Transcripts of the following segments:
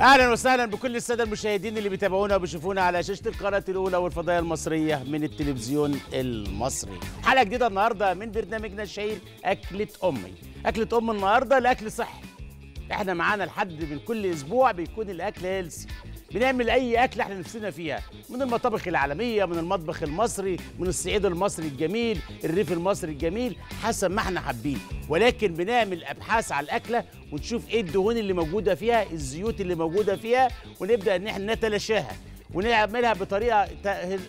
اهلا وسهلا بكل الساده المشاهدين اللي بيتابعونا وبيشوفونا على شاشه القناه الاولى والفضائيه المصريه من التلفزيون المصري. حلقه جديده النهارده من برنامجنا الشهير اكله امي. اكله امي النهارده الاكل صحي. احنا معانا لحد من كل اسبوع بيكون الاكل هيلثي. بنعمل اي اكله احنا نفسنا فيها من المطابخ العالميه، من المطبخ المصري، من الصعيد المصري الجميل، الريف المصري الجميل، حسب ما احنا حابين. ولكن بنعمل ابحاث على الاكله ونشوف ايه الدهون اللي موجوده فيها، الزيوت اللي موجوده فيها، ونبدا ان احنا نتلاشاها ونعملها بطريقه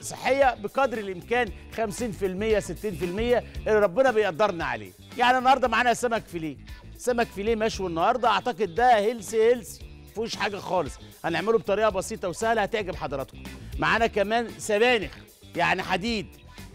صحيه بقدر الامكان 50% 60% اللي ربنا بيقدرنا عليه. يعني النهارده معانا سمك فيليه، سمك فيليه مشوي النهارده، اعتقد ده هيلثي مفيهوش حاجه خالص، هنعمله بطريقه بسيطه وسهله هتعجب حضراتكم. معانا كمان سبانخ، يعني حديد،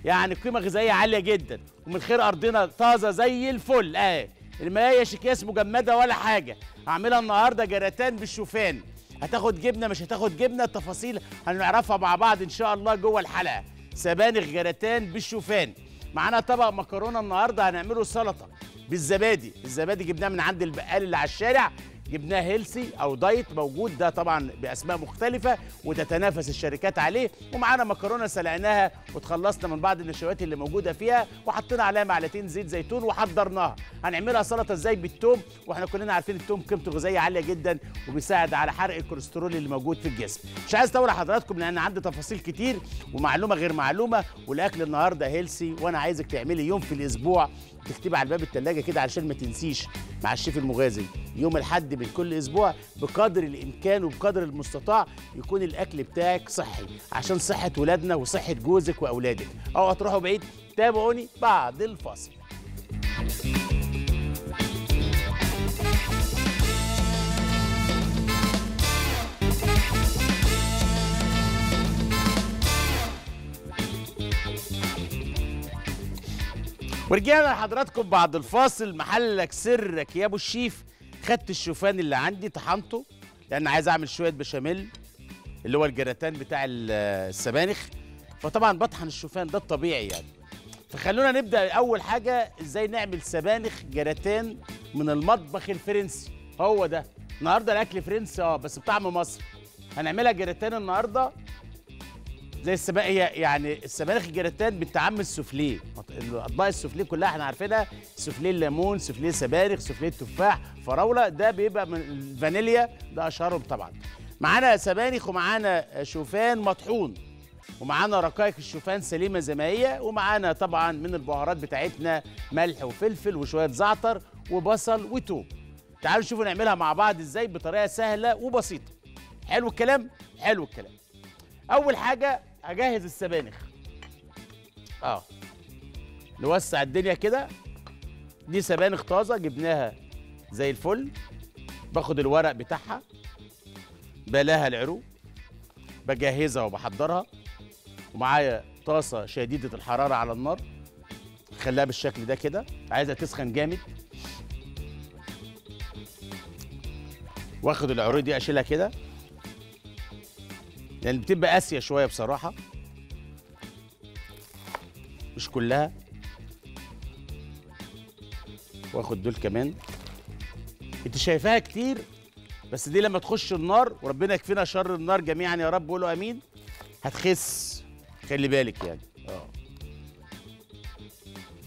يعني قيمه غذائيه عاليه جدا، ومن خير ارضنا طازه زي الفل اهي، ما هيش اكياس مجمده ولا حاجه. هعملها النهارده جراتان بالشوفان، هتاخد جبنه مش هتاخد جبنه، التفاصيل هنعرفها مع بعض ان شاء الله جوه الحلقه. سبانخ جراتان بالشوفان. معانا طبق مكرونه النهارده هنعمله سلطه بالزبادي، الزبادي جبناه من عند البقال اللي على الشارع، جبناه هيلثي او دايت موجود ده طبعا باسماء مختلفه وتتنافس الشركات عليه. ومعانا مكرونه سلقناها وتخلصنا من بعض النشويات اللي موجوده فيها وحطينا عليها معلقتين زيت زيتون وحضرناها. هنعملها سلطه ازاي؟ بالثوم، واحنا كلنا عارفين الثوم قيمته الغذائيه عاليه جدا وبيساعد على حرق الكوليسترول اللي موجود في الجسم. مش عايز اطول حضراتكم لان عندي تفاصيل كتير ومعلومه غير معلومه، والاكل النهارده هيلثي، وانا عايزك تعملي يوم في الاسبوع تكتبي على باب الثلاجه كده علشان ما تنسيش، مع الشيف المغازي يوم الحد من كل اسبوع بقدر الامكان وبقدر المستطاع يكون الاكل بتاعك صحي عشان صحه ولادنا وصحه جوزك واولادك. اوعوا تروحوا بعيد، تابعوني بعد الفاصل. ورجعنا لحضراتكم بعد الفاصل. محلك سرك يا ابو الشيف. خدت الشوفان اللي عندي طحنته لان عايز اعمل شويه بشاميل اللي هو الجراتان بتاع السبانخ، فطبعا بطحن الشوفان ده الطبيعي يعني. فخلونا نبدا اول حاجه ازاي نعمل سبانخ جراتان من المطبخ الفرنسي. هو ده النهارده الاكل فرنسي بس بطعم مصر. هنعملها جراتان النهارده زي يعني السبانخ الجراتان بالتعامل السوفليه، الاطباق السوفليه كلها احنا عارفينها، سوفليه الليمون، سوفليه سبانخ، سوفليه تفاح، فراوله، ده بيبقى من الفانيليا، ده اشهرهم طبعا. معانا سبانخ ومعانا شوفان مطحون ومعانا رقائق الشوفان سليمه زي ما هي، ومعانا طبعا من البهارات بتاعتنا ملح وفلفل وشويه زعتر وبصل وتوم. تعالوا نشوفوا نعملها مع بعض ازاي بطريقه سهله وبسيطه. حلو الكلام؟ حلو الكلام. اول حاجه اجهز السبانخ. نوسع الدنيا كده. دي سبانخ طازه جبناها زي الفل، باخد الورق بتاعها بلاها العروق بجهزها وبحضرها، ومعايا طاسه شديده الحراره على النار، خليها بالشكل ده كده، عايزها تسخن جامد. واخد العروق دي اشيلها كده لان يعني بتبقى قاسيه شويه بصراحه، مش كلها. واخد دول كمان، انت شايفاها كتير بس دي لما تخش النار، وربنا يكفينا شر النار جميعا يا رب، قولوا امين، هتخس، خلي بالك يعني.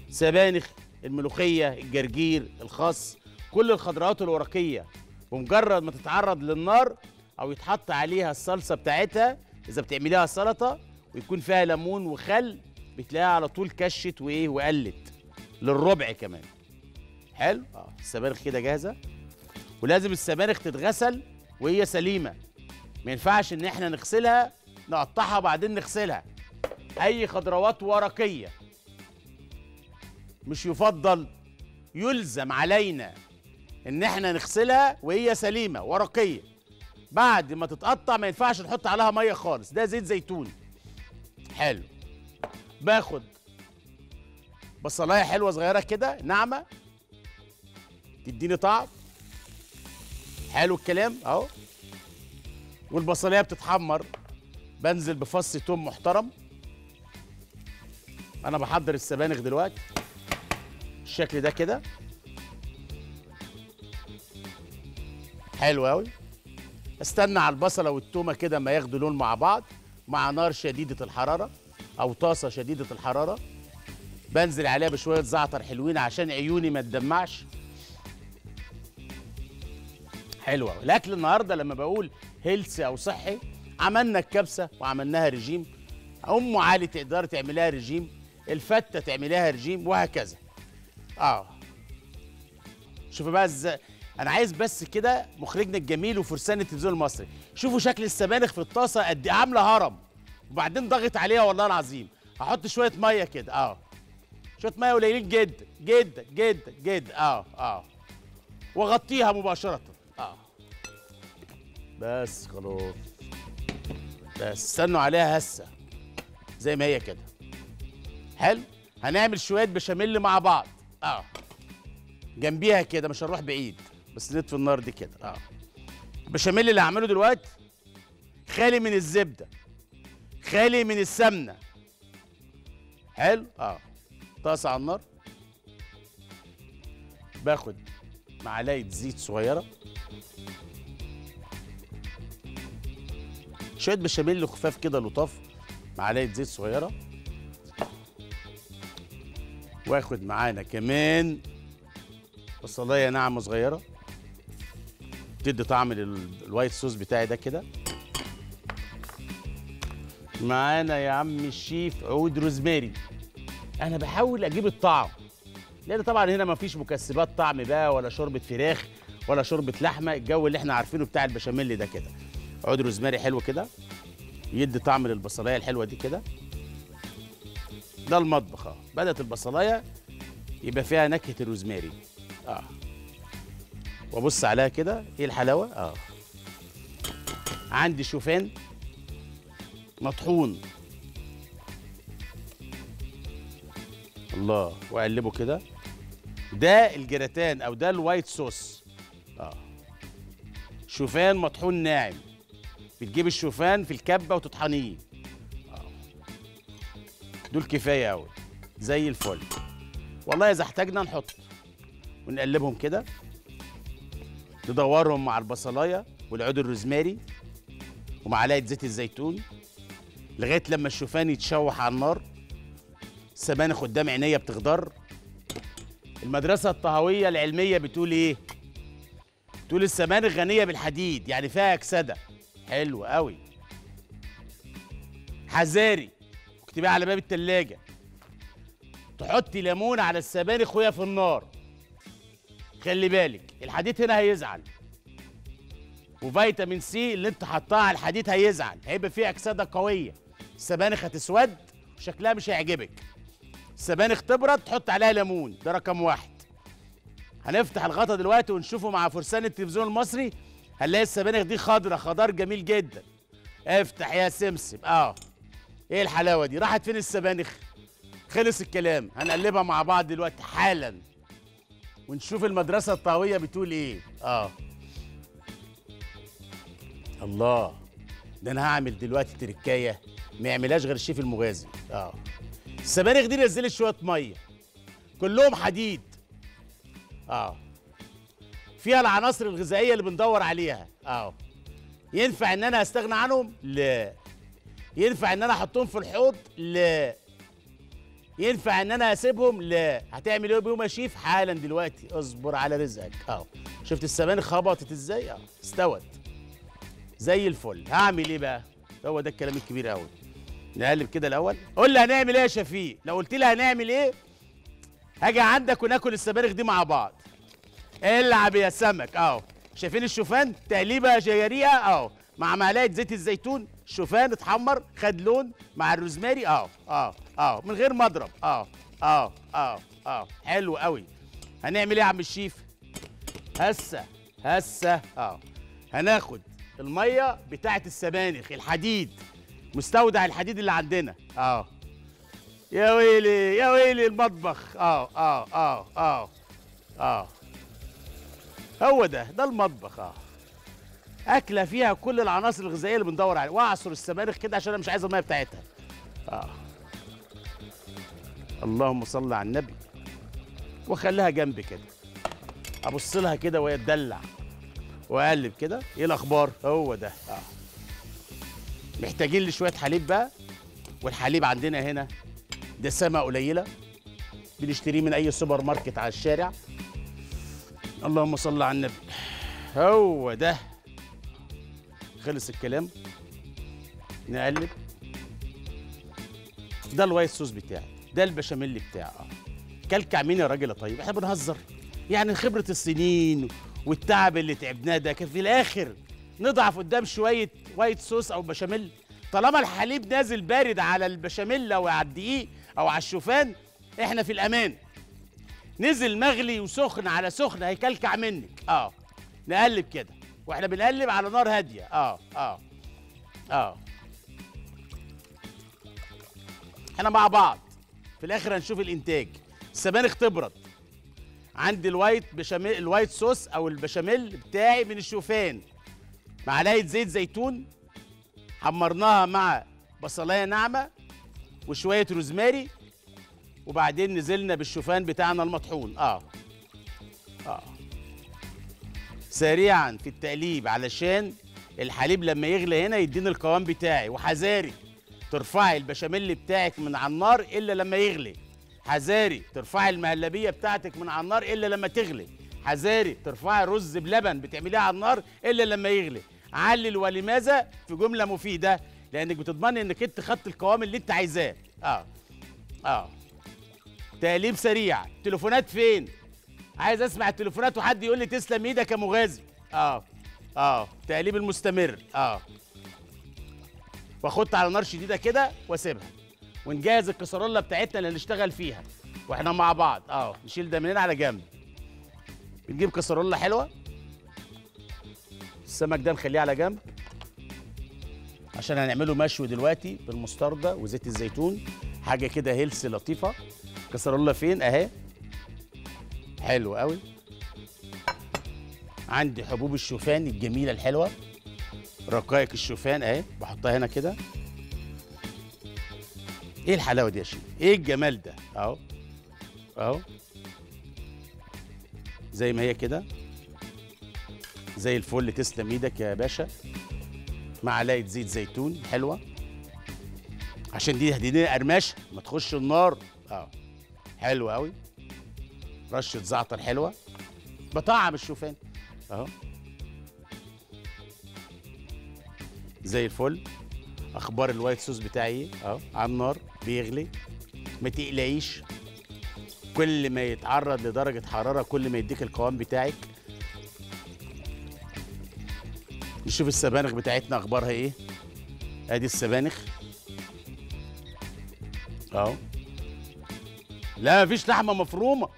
سبانخ، الملوخيه، الجرجير، الخس، كل الخضروات الورقيه بمجرد ما تتعرض للنار او يتحط عليها الصلصه بتاعتها، اذا بتعمليها سلطه ويكون فيها ليمون وخل بتلاقيها على طول كشت وايه وقلت للربع كمان. حلو. السبانخ كده جاهزه، ولازم السبانخ تتغسل وهي سليمه، ما ينفعش ان احنا نغسلها نقطعها وبعدين نغسلها. اي خضروات ورقيه مش يفضل، يلزم علينا ان احنا نغسلها وهي سليمه ورقيه. بعد ما تتقطع ما ينفعش نحط عليها ميه خالص، ده زيت زيتون. حلو. باخد بصلايه حلوه صغيره كده ناعمه تديني طعم. حلو الكلام اهو. والبصلايه بتتحمر بنزل بفص توم محترم. انا بحضر السبانخ دلوقتي بالشكل ده كده. حلو قوي. استنى على البصله والتومه كده ما ياخدوا لون مع بعض، مع نار شديده الحراره او طاسه شديده الحراره. بنزل عليها بشويه زعتر حلوين عشان عيوني ما تدمعش. حلوه. الاكل النهارده لما بقول هيلثي او صحي، عملنا الكبسه وعملناها رجيم، ام علي تقدر تعملها رجيم، الفته تعملها رجيم، وهكذا. شوفوا بقى ازاي. انا عايز بس كده مخرجنا الجميل وفرسان التلفزيون المصري، شوفوا شكل السبانخ في الطاسه قد ايه، عامله هرم، وبعدين ضغط عليها والله العظيم. هحط شويه ميه كده، شويه ميه قليلين جدا جدا جدا جدا، واغطيها مباشره، بس خلاص، بس استنوا عليها هسه زي ما هي كده. حلو. هنعمل شويه بشاميل مع بعض، جنبيها كده، مش هنروح بعيد، بس نطفي النار دي كده. البشاميل اللي هعمله دلوقتي خالي من الزبده، خالي من السمنه. حلو. طاسه على النار، باخد معلقه زيت صغيره، شويه بشاميل خفاف كده لطاف، معلقه زيت صغيره، واخد معانا كمان بصلايه ناعمه صغيره تدي طعم الوايت صوص بتاعي ده كده. معانا يا عم الشيف عود روزماري، انا بحاول اجيب الطعم، لان طبعا هنا مفيش مكسبات طعم بقى، ولا شوربه فراخ ولا شوربه لحمه، الجو اللي احنا عارفينه بتاع البشاميل ده كده. عود روزماري حلو كده يدي طعم للبصلايه الحلوه دي كده. ده المطبخ. بدات البصلايه يبقى فيها نكهه الروزماري. وابص عليها كده، ايه الحلاوه. عندي شوفان مطحون، الله، واقلبه كده. ده الجراتان او ده الوايت صوص. شوفان مطحون ناعم، بتجيب الشوفان في الكبه وتطحنيه. دول كفايه قوي زي الفل والله. اذا احتاجنا نحط ونقلبهم كده، ندورهم مع البصلايه والعود الروزماري ومعلقه زيت الزيتون لغايه لما الشوفان يتشوح على النار. السبانخ قدام عينيا بتخضر. المدرسه الطهويه العلميه بتقول ايه؟ بتقول السبانخ غنيه بالحديد، يعني فيها اكسده. حلو قوي. حذاري، واكتبيها على باب التلاجه، تحطي ليمون على السبانخ وهي في النار، خلي بالك الحديد هنا هيزعل، وفيتامين سي اللي انت حطاه على الحديد هيزعل، هيبقى فيه اكسده قويه، السبانخ هتسود وشكلها مش هيعجبك. السبانخ تبرد تحط عليها ليمون، ده رقم واحد. هنفتح الغطا دلوقتي ونشوفه مع فرسان التلفزيون المصري، هنلاقي السبانخ دي خضرة، خضار جميل جدا. افتح يا سمسم. ايه الحلاوه دي؟ راحت فين السبانخ؟ خلص الكلام. هنقلبها مع بعض دلوقتي حالا، ونشوف المدرسة الطهوية بتقول ايه. الله، ده انا هعمل دلوقتي تركايه ما يعملهاش غير الشيف المغازي. السبانخ دي نزلت شوية مية، كلهم حديد، فيها العناصر الغذائية اللي بندور عليها. ينفع ان انا استغنى عنهم؟ لا. ينفع ان انا احطهم في الحوض؟ لا. ينفع ان انا اسيبهم؟ لا. هتعمل ايه بيهم يا شيف؟ حالا دلوقتي، اصبر على رزقك. شفت السبانخ خبطت ازاي؟ استوت زي الفل. هعمل ايه بقى؟ هو ده الكلام الكبير قوي. نقلب كده الاول. قول لي هنعمل ايه يا شفيق؟ لو قلت لي هنعمل ايه هاجي عندك وناكل السبانخ دي مع بعض. العب يا سمك. شايفين الشوفان؟ تقليبه جيريه، مع معلقه زيت الزيتون. الشوفان اتحمر خد لون مع الروزماري، من غير ما اضرب. حلو قوي. هنعمل ايه يا عم الشيف؟ هسه هناخد الميه بتاعه السبانخ، الحديد، مستودع الحديد اللي عندنا. يا ويلي يا ويلي المطبخ. هو ده المطبخ. اكله فيها كل العناصر الغذائيه اللي بندور عليها. واعصر السبانخ كده عشان انا مش عايز الميه بتاعتها. اللهم صل على النبي. واخليها جنبي كده، ابص لها كده وهي تدلع، واقلب كده. ايه الاخبار؟ هو ده. محتاجين لشويه حليب بقى، والحليب عندنا هنا دسامه قليله، بنشتريه من اي سوبر ماركت على الشارع. اللهم صل على النبي. هو ده. خلص الكلام. نقلب. ده الوايت صوص بتاعي، ده البشاميل بتاعي. كلكع مين يا راجل؟ طيب احنا بنهزر يعني، خبره السنين والتعب اللي تعبناه ده كان في الاخر نضعف قدام شويه وايت صوص او بشاميل. طالما الحليب نازل بارد على البشاميل او على الدقيق او على الشوفان، احنا في الامان. نزل مغلي وسخن على سخن هيكلكع منك. نقلب كده، واحنا بنقلب على نار هاديه. احنا مع بعض في الاخر هنشوف الانتاج. السبانخ اختبرت عندي الوايت بشاميل، الوايت صوص او البشاميل بتاعي من الشوفان، معلقه زيت زيتون حمرناها مع بصلايه ناعمه وشويه روزماري، وبعدين نزلنا بالشوفان بتاعنا المطحون. سريعا في التقليب علشان الحليب لما يغلي هنا يديني القوام بتاعي. وحذاري ترفعي البشاميل بتاعك من على النار الا لما يغلي. حذاري ترفعي المهلبيه بتاعتك من على النار الا لما تغلي. حذاري ترفعي رز بلبن بتعمليه على النار الا لما يغلي. علل ولماذا في جمله مفيده، لانك بتضمني انك انت خدت القوام اللي انت عايزاه. تقليب سريع. تليفونات فين؟ عايز اسمع التليفونات وحد يقول لي تسلم ايدك يا مغازي. تقليب المستمر. واحط على نار شديده كده واسيبها، ونجهز الكسرولة بتاعتنا اللي هنشتغل فيها واحنا مع بعض. نشيل ده من هنا على جنب. بنجيب كسرولة حلوه، السمك ده نخليه على جنب عشان هنعمله مشوي دلوقتي بالمستردة وزيت الزيتون، حاجه كده هيلثي لطيفه. كسرولة فين؟ اهي، حلو قوي. عندي حبوب الشوفان الجميله الحلوه، رقائق الشوفان اهي، بحطها هنا كده. ايه الحلاوه دي يا شيخ؟ ايه الجمال ده؟ اهو زي ما هي كده، زي الفل. تسلم ايدك يا باشا. معلقه زيت زيتون حلوه عشان دي هدينا قرمشه ما تخش النار. حلو قوي. رشه زعتر حلوه بطعم الشوفان اهو، زي الفل. اخبار الوايت صوص بتاعي اهو على النار بيغلي، ما تقلقيش. كل ما يتعرض لدرجه حراره كل ما يديك القوام بتاعك. نشوف السبانخ بتاعتنا اخبارها ايه. ادي السبانخ اهو. لا مفيش لحمه مفرومه،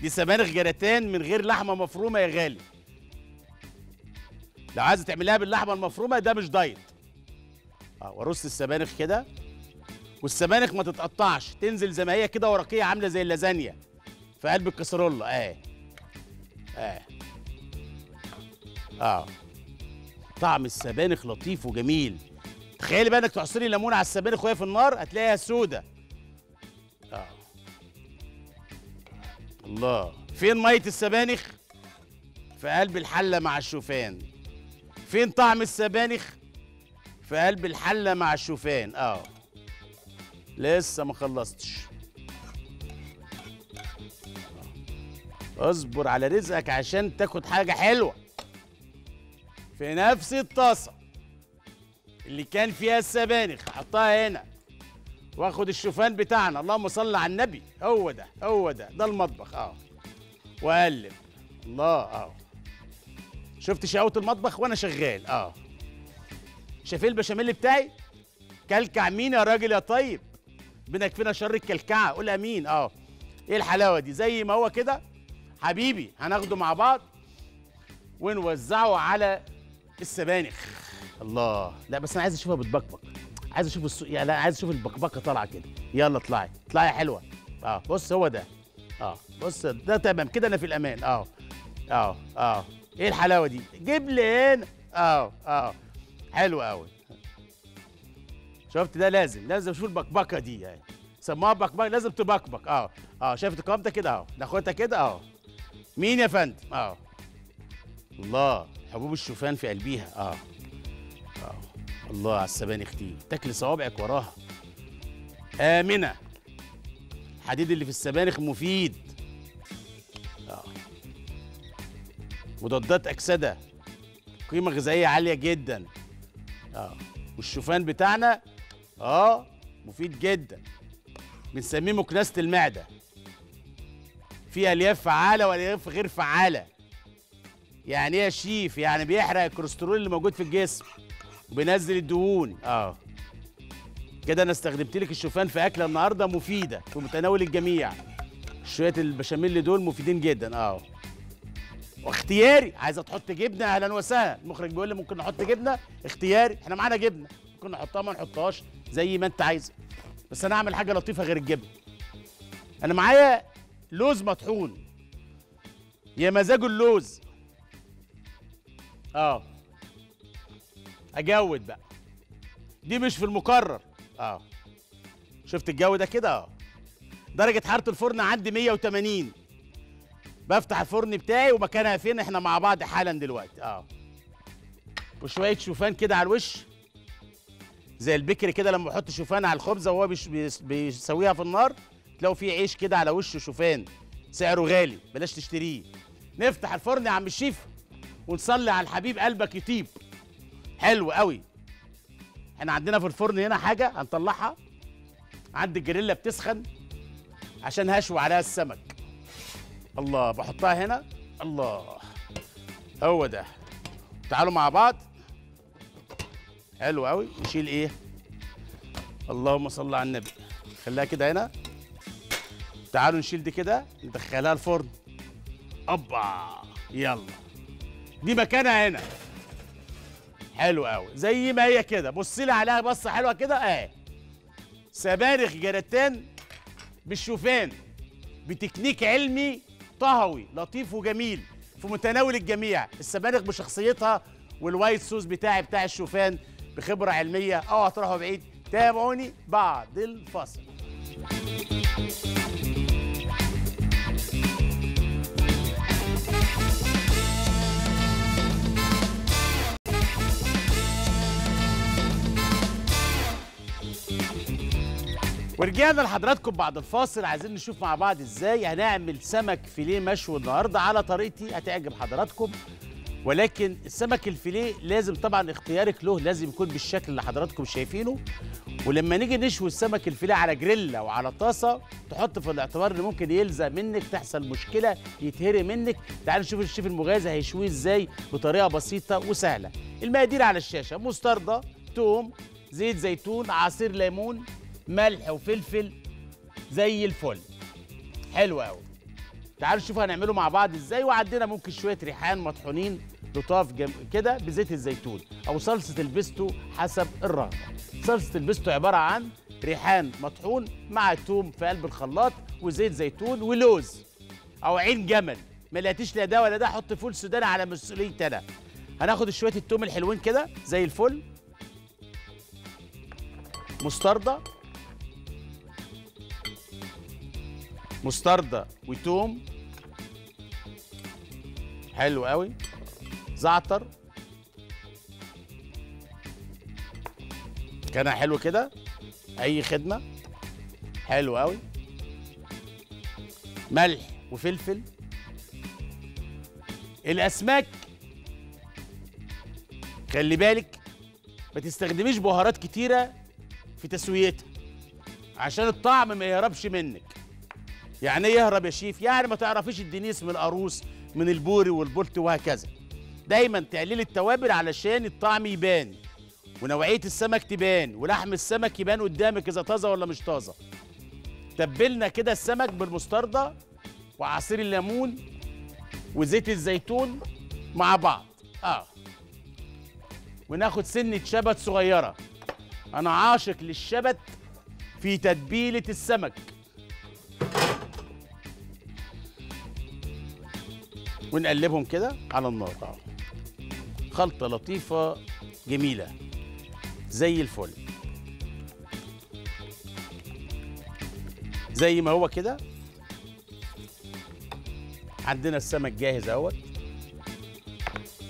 دي سبانخ جراتان من غير لحمه مفرومه يا غالي. لو عايزه تعملها باللحمه المفرومه ده مش دايت. وارص السبانخ كده، والسبانخ ما تتقطعش، تنزل زي ما هي كده ورقيه عامله زي اللازانيا في قلب الكسرولة. طعم السبانخ لطيف وجميل. تخيلي بقى انك تعصري ليمون على السبانخ وهي في النار، هتلاقيها سودة. الله، فين ميه السبانخ؟ في قلب الحله مع الشوفان. فين طعم السبانخ؟ في قلب الحله مع الشوفان. لسه ما خلصتش. اصبر على رزقك عشان تاخد حاجه حلوه. في نفس الطاسه اللي كان فيها السبانخ حطها هنا، واخد الشوفان بتاعنا. اللهم صل على النبي. هو ده هو ده، ده المطبخ. واقلب. الله. شفت شقاوة المطبخ وانا شغال. شايفين البشاميل بتاعي؟ كلكع مين يا راجل يا طيب؟ بنكفينا شر الكلكعه، قول امين. ايه الحلاوه دي؟ زي ما هو كده حبيبي، هناخده مع بعض ونوزعه على السبانخ. الله. لا بس انا عايز اشوفها بتبكبك، عايز اشوف يعني عايز اشوف البكبكه طالعه كده. يلا اطلعي اطلعي يا حلوه. بص هو ده. بص ده تمام كده، انا في الامان. ايه الحلاوه دي؟ جيب لي هنا. حلو قوي. شفت ده؟ لازم اشوف البكبكه دي يعني. سموها بكبكه، لازم تبكبك. شايف القوام ده كده اهو، ناخدها كده. مين يا فندم؟ الله. حبوب الشوفان في قلبيها. الله على السبانخ دي، تاكلي صوابعك وراها. آمنة، الحديد اللي في السبانخ مفيد. مضادات أكسدة، قيمة غذائية عالية جدا. والشوفان بتاعنا مفيد جدا، بنسميه مكنسة المعدة. فيه ألياف فعالة وألياف غير فعالة. يعني إيه يا شيف؟ يعني بيحرق الكوليسترول اللي موجود في الجسم وبينزل الدهون. كده أنا استخدمت لك الشوفان في أكلة النهارده مفيدة في متناول الجميع. شوية البشاميل دول مفيدين جدا. واختياري، عايزة تحط جبنة أهلا وسهلا. المخرج بيقول لي ممكن نحط جبنة، اختياري، إحنا معانا جبنة، ممكن نحطها ما نحطهاش زي ما أنت عايزة. بس أنا هعمل حاجة لطيفة غير الجبنة. أنا معايا لوز مطحون، يا مزاج اللوز. أجود بقى، دي مش في المقرر. شفت الجو ده كده؟ درجة حرارة الفرن عندي 180. بفتح الفرن بتاعي ومكانها فين احنا مع بعض حالا دلوقتي. وشوية شوفان كده على الوش، زي البكر كده لما بحط شوفان على الخبزة وهو بيسويها في النار تلاقوا فيه عيش كده على وشه شوفان، سعره غالي بلاش تشتريه. نفتح الفرن يا عم الشيف ونصلي على الحبيب قلبك يطيب. حلو قوي. احنا عندنا في الفرن هنا حاجة هنطلعها عند الجريلا بتسخن عشان هشوي عليها السمك. الله، بحطها هنا. الله، هو ده. تعالوا مع بعض. حلو قوي. نشيل ايه؟ اللهم صل على النبي. خليها كده هنا. تعالوا نشيل دي كده ندخلها الفرن. ابا، يلا دي مكانها هنا. حلو قوي زي ما هي كده. بصي لي عليها بصه حلوه كده. سبانخ جراتان بالشوفان بتكنيك علمي طهوي لطيف وجميل في متناول الجميع. السبانخ بشخصيتها والوايت صوص بتاع الشوفان بخبره علميه. هتروحوا بعيد، تابعوني بعد الفصل. ورجعنا لحضراتكم بعد الفاصل. عايزين نشوف مع بعض ازاي هنعمل سمك فيليه مشوي النهارده على طريقتي، هتعجب حضراتكم. ولكن السمك الفيليه لازم طبعا اختيارك له لازم يكون بالشكل اللي حضراتكم شايفينه. ولما نيجي نشوي السمك الفيليه على جريل او على طاسه تحط في الاعتبار ان ممكن يلزق منك، تحصل مشكله، يتهري منك. تعالوا نشوف الشيف المغازي هيشويه ازاي بطريقه بسيطه وسهله. المقادير على الشاشه: مستردة، توم، زيت زيتون، عصير ليمون، ملح وفلفل زي الفل. حلو قوي. تعالوا نشوف هنعمله مع بعض ازاي. وعندنا ممكن شويه ريحان مطحونين لطاف كده بزيت الزيتون او صلصه البيستو حسب الرغبه. صلصه البيستو عباره عن ريحان مطحون مع توم في قلب الخلاط وزيت زيتون ولوز او عين جمل. ما لقيتيش لا ده ولا ده حط فول سوداني على مسؤوليتي انا. هناخد شويه التوم الحلوين كده زي الفل، مستردة، وتوم، حلو قوي، زعتر، كان حلو كده اي خدمه، حلو قوي، ملح وفلفل. الاسماك خلي بالك ما تستخدميش بهارات كتيره في تسويتها عشان الطعم ما يهربش منك. يعني ايه يهرب يا شيف؟ يعني ما تعرفيش الدنيس من القاروص من البوري والبولت وهكذا. دايما تقللي التوابل علشان الطعم يبان ونوعيه السمك تبان ولحم السمك يبان قدامك اذا طازه ولا مش طازه. تبلنا كده السمك بالمستردة وعصير الليمون وزيت الزيتون مع بعض. وناخد سنه شبت صغيره. انا عاشق للشبت في تتبيله السمك. ونقلبهم كده على النار. خلطة لطيفة جميلة زي الفل. زي ما هو كده عندنا السمك جاهز اهوت.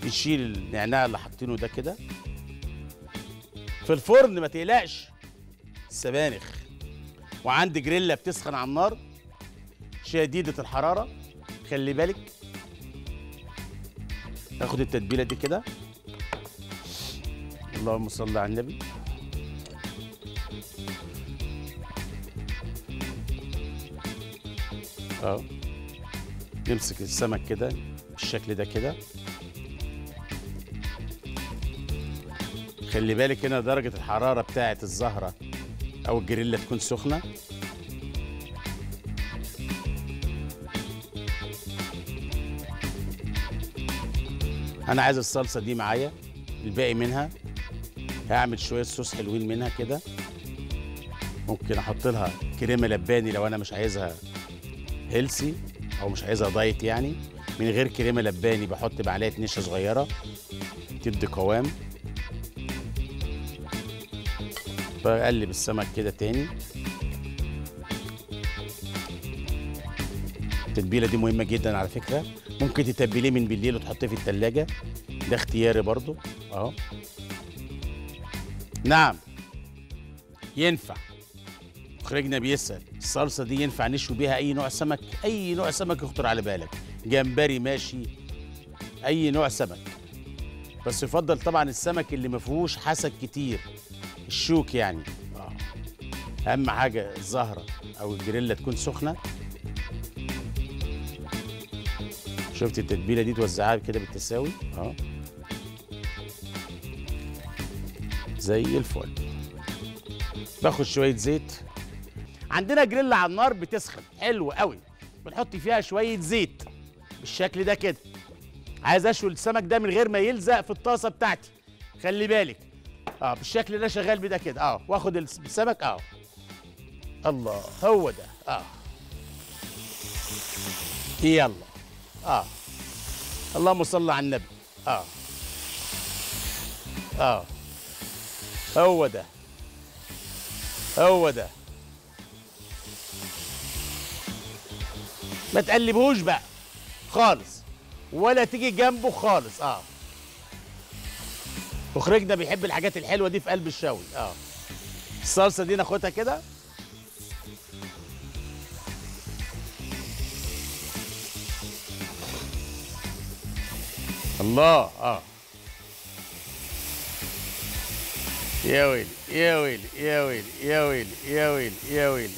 نشيل النعناع اللي حاطينه ده كده في الفرن، ما تقلقش السبانخ. وعندي جريلا بتسخن على النار شديدة الحرارة، خلي بالك. اخد التتبيلة دي كده، اللهم صل على النبي. نمسك السمك كده بالشكل ده كده، خلي بالك هنا درجة الحرارة بتاعة الزهرة أو الجريلا تكون سخنة. أنا عايز الصلصة دي معايا، الباقي منها هعمل شوية صوص حلوين منها كده. ممكن أحط لها كريمة لباني لو أنا مش عايزها هيلسي أو مش عايزها دايت، يعني من غير كريمة لباني بحط معلقة نشا صغيرة تدي قوام. بقلب السمك كده تاني. التتبيلة دي مهمة جدا على فكرة، ممكن تتبليه من بالليل وتحطيه في التلاجة، ده اختياري برضو. نعم ينفع، مخرجنا بيسأل الصلصة دي ينفع نشوي بيها أي نوع سمك؟ أي نوع سمك يخطر على بالك، جمبري ماشي، أي نوع سمك، بس يفضل طبعا السمك اللي ما فيهوش حسك كتير، الشوك يعني. أهم حاجة الزهرة أو الجريلا تكون سخنة. شفت التتبيلة دي توزعها كده بالتساوي، زي الفل. باخد شوية زيت، عندنا جريلا على النار بتسخن حلو قوي، بنحط فيها شوية زيت بالشكل ده كده. عايز اشوي السمك ده من غير ما يلزق في الطاسة بتاعتي، خلي بالك. بالشكل ده شغال بده كده، واخد السمك، الله هو ده، يلا، اللهم صل على النبي، هو ده هو ده. ما تقلبهوش بقى خالص ولا تيجي جنبه خالص. مخرجنا بيحب الحاجات الحلوه دي في قلب الشوي. الصلصه دي ناخدها كده، الله. يا ويلي يا ويلي يا ويلي يا ويلي يا ويلي يا ويلي.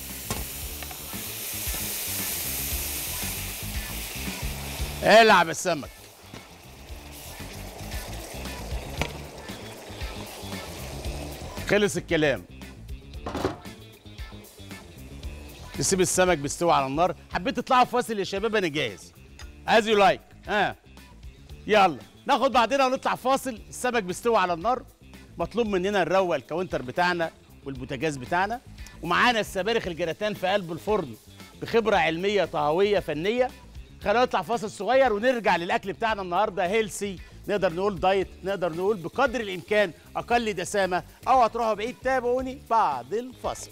العب السمك. خلص الكلام، نسيب السمك بيستوي على النار. حبيت تطلعوا فاصل يا شباب، انا جاهز as you like. يلا ناخد بعدنا ونطلع فاصل. السمك بيستوي على النار، مطلوب مننا نروق الكاونتر بتاعنا والبوتاجاز بتاعنا، ومعانا السبانخ الجراتان في قلب الفرن بخبره علميه طهويه فنيه. خلينا نطلع فاصل صغير ونرجع للاكل بتاعنا النهارده، هيلسي نقدر نقول، دايت نقدر نقول، بقدر الامكان اقل دسامه. او هتروحوا بعيد، تابعوني بعد الفاصل.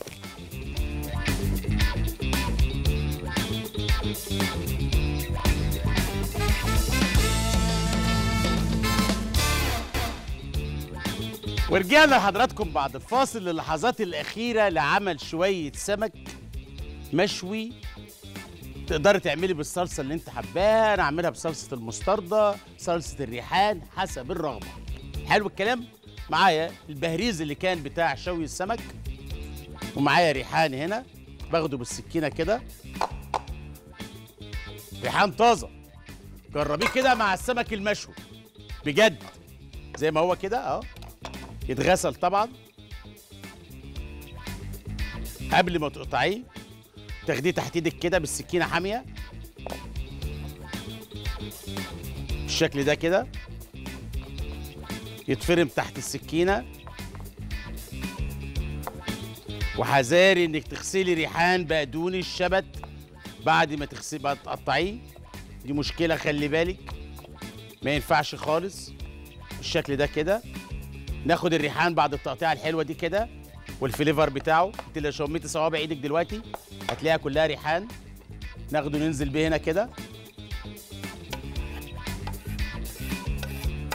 ورجعنا لحضراتكم بعد الفاصل للحظات الاخيره لعمل شويه سمك مشوي تقدري تعملي بالصلصه اللي انت حباها. انا اعملها بصلصه المستردة، صلصه الريحان، حسب الرغبه. حلو الكلام. معايا البهريز اللي كان بتاع شوي السمك، ومعايا ريحان هنا باخده بالسكينه كده، ريحان طازه. جربيه كده مع السمك المشوي بجد، زي ما هو كده يتغسل طبعا قبل ما تقطعيه، تاخديه تحت ايدك كده بالسكينه حاميه بالشكل ده كده، يتفرم تحت السكينه. وحذاري انك تغسلي ريحان بقدونس الشبت بعد ما تغسليه، بعد تقطعيه، دي مشكله خلي بالك، ما ينفعش خالص بالشكل ده كده. ناخد الريحان بعد التقطيعه الحلوه دي كده والفليفر بتاعه، انت لو شميتي صوابع ايدك دلوقتي هتلاقيها كلها ريحان. ناخده ننزل بيه هنا كده،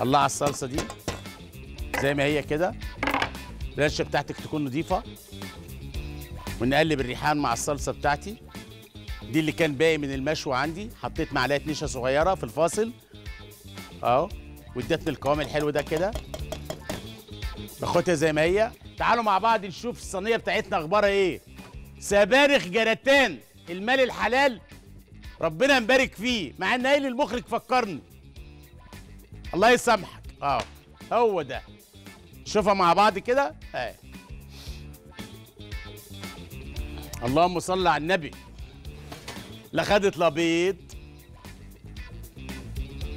الله على الصلصه دي زي ما هي كده. الرشه بتاعتك تكون نظيفه. ونقلب الريحان مع الصلصه بتاعتي دي اللي كان باقي من المشوي عندي. حطيت معلقه نشا صغيره في الفاصل اهو، وادتني القوام الحلو ده كده. باخدها زي ما هي. تعالوا مع بعض نشوف الصينيه بتاعتنا اخبارها ايه. سبانخ جراتان المال الحلال ربنا مبارك فيه، مع ان قايل المخرج فكرني الله يسامحك. اه هو ده، شوفها مع بعض كده اهي. اللهم صل على النبي. لا خدت لا بيض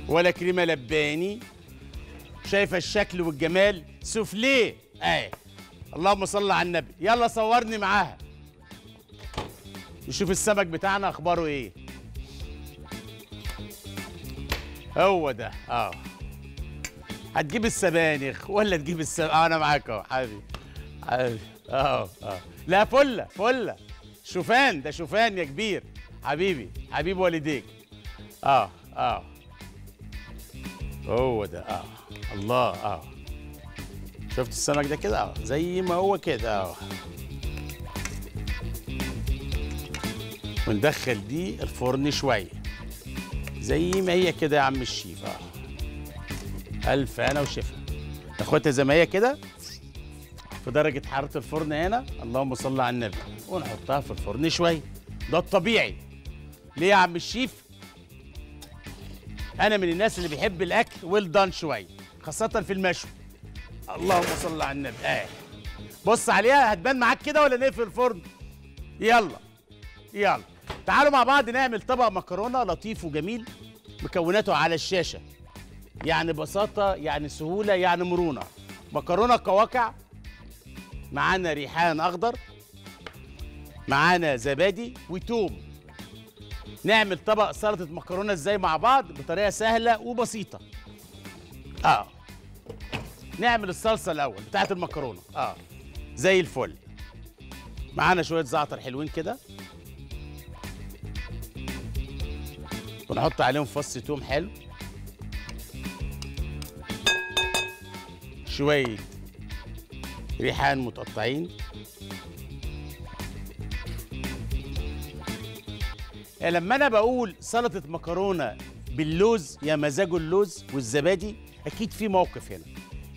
ولا كريمه لباني، شايفه الشكل والجمال سوفليه اهي. اللهم صل على النبي. يلا صورني معاها نشوف السمك بتاعنا اخباره ايه. هو ده اه. هتجيب السبانخ ولا تجيب انا معاك اهو حبيبي حبيبي اه. لا فله فله، شوفان ده شوفان يا كبير حبيبي حبيب والديك اه. هو ده اه الله اه. شفت السمك ده كده اه زي ما هو كده اه. وندخل دي الفرن شويه زي ما هي كده يا عم الشيف اه. الف انا وشفا. ناخدها زي ما هي كده في درجه حراره الفرن هنا. اللهم صل على النبي. ونحطها في الفرن شويه، ده الطبيعي. ليه يا عم الشيف؟ انا من الناس اللي بيحب الاكل ويل دان شويه، خاصه في المشوي. اللهم صل على النبي اه. بص عليها هتبان معاك كده ولا نقفل الفرن؟ يلا يلا تعالوا مع بعض نعمل طبق مكرونه لطيف وجميل. مكوناته على الشاشه، يعني بساطه، يعني سهوله، يعني مرونه. مكرونه قواقع، معانا ريحان اخضر، معانا زبادي وتوم. نعمل طبق سلطه مكرونه ازاي مع بعض بطريقه سهله وبسيطه اه. نعمل الصلصه الاول بتاعه المكرونه اه زي الفل. معانا شويه زعتر حلوين كده، ونحط عليهم فص توم حلو، شويه ريحان متقطعين. لما انا بقول سلطه مكرونه باللوز يا مزاجه اللوز والزبادي، اكيد في موقف هنا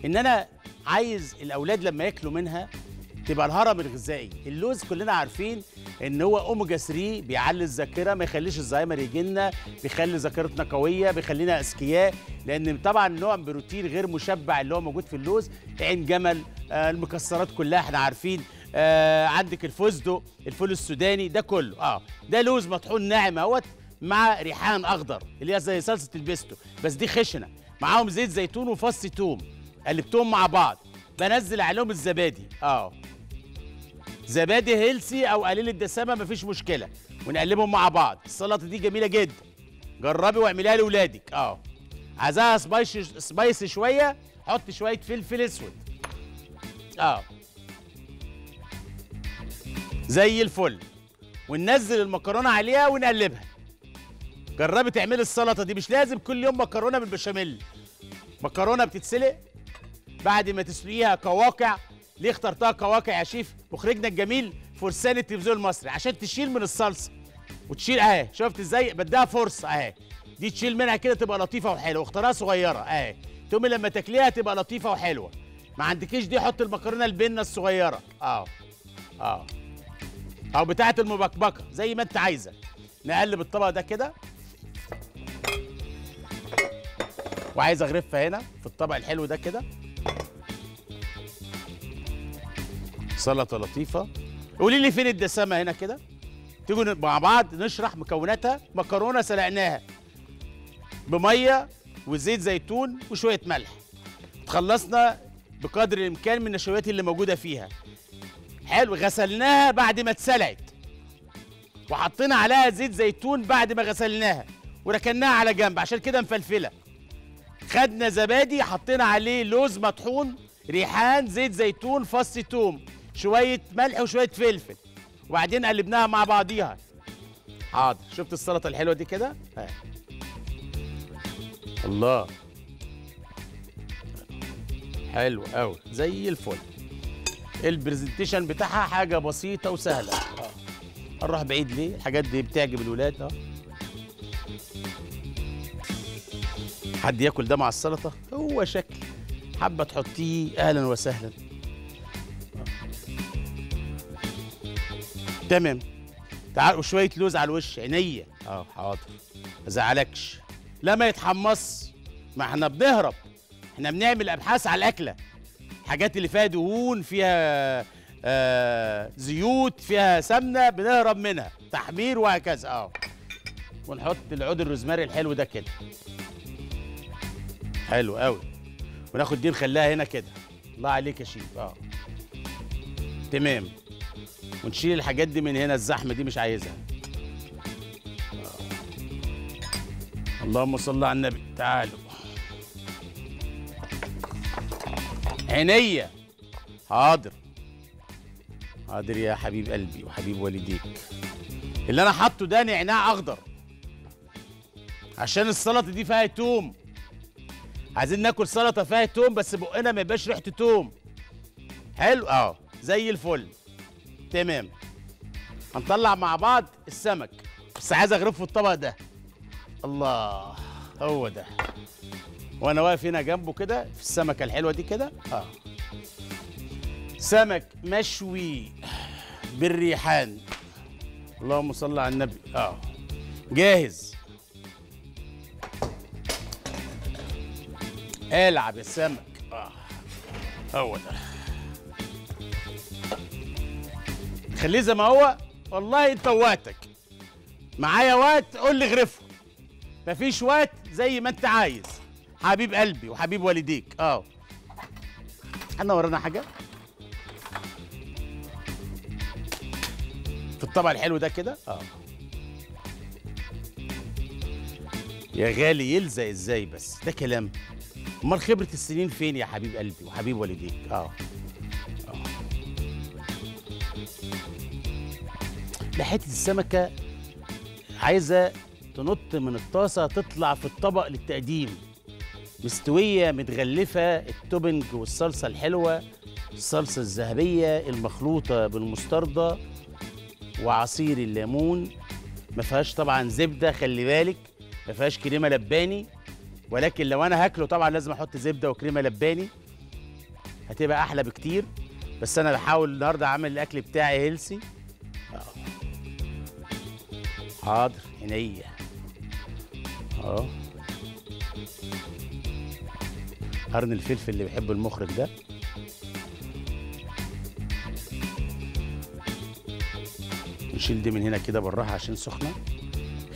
ان انا عايز الاولاد لما ياكلوا منها تبقى الهرم الغذائي. اللوز كلنا عارفين ان هو اوميجا 3، بيعلي الذاكره، ما يخليش الزهايمر يجي لنا، بيخلي ذاكرتنا قويه، بيخلينا اذكياء، لان طبعا نوع بروتين غير مشبع اللي هو موجود في اللوز، عين جمل، المكسرات كلها احنا عارفين، عندك الفستق، الفول السوداني، ده كله اه. ده لوز مطحون ناعم اهوت مع ريحان اخضر اللي هي زي صلصه البيستو بس دي خشنه، معاهم زيت زيتون وفص توم، قلبتهم مع بعض. بنزل عليهم الزبادي اه، زبادي هيلسي او قليل الدسامه مفيش مشكله، ونقلبهم مع بعض. السلطه دي جميله جدا، جربي واعمليها لاولادك اه. عايزاها سبايسي شويه، حط شويه فلفل اسود اه زي الفل، وننزل المكرونه عليها ونقلبها. جربي تعملي السلطه دي، مش لازم كل يوم مكرونه بالبشاميل. مكرونه بتتسلق، بعد ما تسلقيها قواقع. ليه اخترتها قواقع يا شيف مخرجنا الجميل فرسان التلفزيون المصري؟ عشان تشيل من الصلصه وتشيل اهي. شفت ازاي بديها فرصه اهي، دي تشيل منها كده تبقى لطيفه وحلوه. اختارها صغيره اهي، تقومي لما تاكليها تبقى لطيفه وحلوه. ما عندكيش دي حط المكرونه البنه الصغيره اه او بتاعه المبكبكه زي ما انت عايزه. نقلب الطبق ده كده، وعايز اغرفها هنا في الطبق الحلو ده كده. سلطه لطيفه. قولي لي فين الدسامه هنا كده. تيجوا مع بعض نشرح مكوناتها. مكرونه سلقناها بميه وزيت زيتون وشويه ملح، خلصنا بقدر الامكان من النشويات اللي موجوده فيها. حلو، غسلناها بعد ما اتسلقت، وحطينا عليها زيت زيتون بعد ما غسلناها وركناها على جنب عشان كده مفلفله. خدنا زبادي حطينا عليه لوز مطحون، ريحان، زيت زيتون، فص توم، شويه ملح وشويه فلفل، وبعدين قلبناها مع بعضيها. حاضر، شفت السلطه الحلوه دي كده؟ الله حلو قوي زي الفل. البرزنتيشن بتاعها حاجه بسيطه وسهله. هنروح بعيد ليه؟ الحاجات دي بتعجب الولاد. حد ياكل ده مع السلطه؟ هو شكل حابه تحطيه. اهلا وسهلا. تمام. تعال وشويه لوز على الوش. عينيا. حاضر. ما زعلكش. لا ما يتحمصش، ما احنا بنهرب. احنا بنعمل ابحاث على الاكله. الحاجات اللي فيها دهون، فيها زيوت، فيها سمنه، بنهرب منها. تحمير وهكذا. ونحط العود الروزماري الحلو ده كده. حلو قوي. وناخد دي نخليها هنا كده. الله عليك يا شيف. تمام. ونشيل الحاجات دي من هنا، الزحمه دي مش عايزها. اللهم صل على النبي. تعالوا. عينيا. حاضر. حاضر يا حبيب قلبي وحبيب والديك. اللي انا حاطه ده نعناع اخضر. عشان السلطه دي فيها توم. عايزين ناكل سلطه فيها توم بس بقنا ما يبقاش ريحه توم. حلو. زي الفل. تمام. هنطلع مع بعض السمك، بس عايز اغرفه في الطبق ده. الله، هو ده. وانا واقف هنا جنبه كده في السمكه الحلوه دي كده. سمك مشوي بالريحان. اللهم صل على النبي. جاهز. العب يا السمك. هو ده. خليه زي ما هو. والله انت وقتك معايا وقت، قول لي غرفه. مفيش وقت، زي ما انت عايز حبيب قلبي وحبيب والديك. احنا ورانا حاجه في الطبق الحلو ده كده. يا غالي يلزق ازاي بس ده كلام؟ امال خبره السنين فين يا حبيب قلبي وحبيب والديك؟ لحته السمكه عايزه تنط من الطاسه تطلع في الطبق للتقديم، مستويه متغلفه، التوبنج والصلصه الحلوه، الصلصه الذهبيه المخلوطه بالمستردة وعصير الليمون. ما فيهاش طبعا زبده، خلي بالك، ما فيهاش كريمه لباني، ولكن لو انا هاكله طبعا لازم احط زبده وكريمه لباني، هتبقى احلى بكتير. بس انا بحاول النهارده اعمل الاكل بتاعي هيلسي. حاضر. عينيا. قرن الفلفل اللي بيحبه المخرج ده. نشيل دي من هنا كده بالراحه عشان سخنه،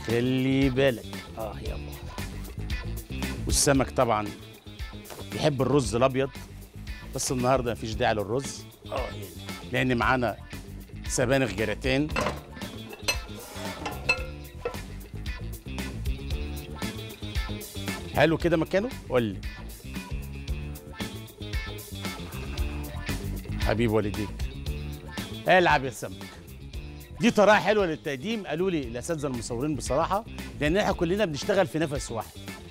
خلي بالك. يابا. والسمك طبعا بيحب الرز الابيض، بس النهارده مفيش داعي للرز لان معانا سبانخ جراتين. حلو كده مكانه؟ قول لي حبيب والديك. العب يا سمك. دي طريقه حلوه للتقديم، قالوا لي الاساتذه المصورين بصراحه، لان احنا كلنا بنشتغل في نفس واحد.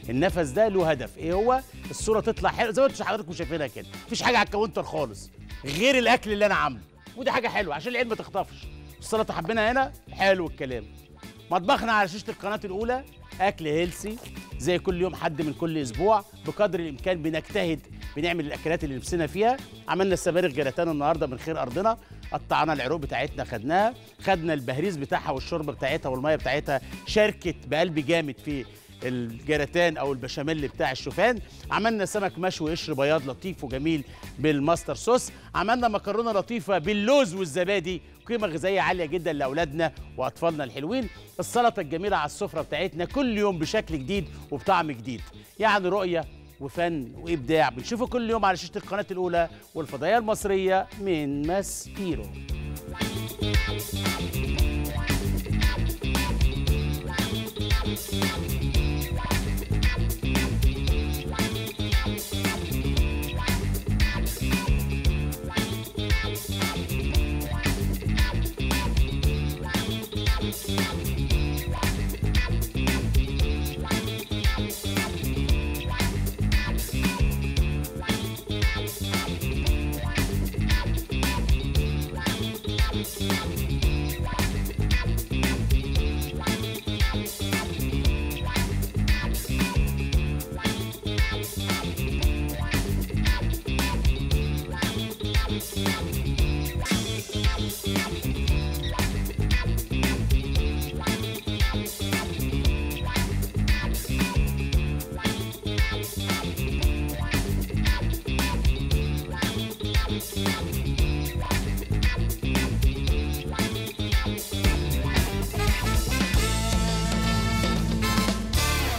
النفس ده له هدف، ايه هو؟ الصوره تطلع حلوه زي ما حضراتكم شايفينها كده، مفيش حاجه على الكاونتر خالص غير الاكل اللي انا عامله، ودي حاجه حلوه عشان العين ما تخطفش. السلطه حبينا هنا. حلو الكلام. مطبخنا على شاشه القناه الاولى، اكل هيلسي زي كل يوم حد من كل اسبوع، بقدر الامكان بنجتهد بنعمل الاكلات اللي نفسنا فيها. عملنا السبانخ جراتان النهارده من خير ارضنا، قطعنا العروق بتاعتنا خدناها، خدنا البهريز بتاعها والشوربه بتاعتها والميه بتاعتها، شاركت بقلب جامد في الجراتان او البشاميل بتاع الشوفان. عملنا سمك مشوي قشر بياض لطيف وجميل بالماستر صوص، عملنا مكرونه لطيفه باللوز والزبادي، قيمه غذائيه عاليه جدا لاولادنا واطفالنا الحلوين. السلطه الجميله على السفره بتاعتنا كل يوم بشكل جديد وبطعم جديد، يعني رؤيه وفن وابداع بنشوفه كل يوم على شاشه القناه الاولى والفضائيه المصريه من ماسبيرو.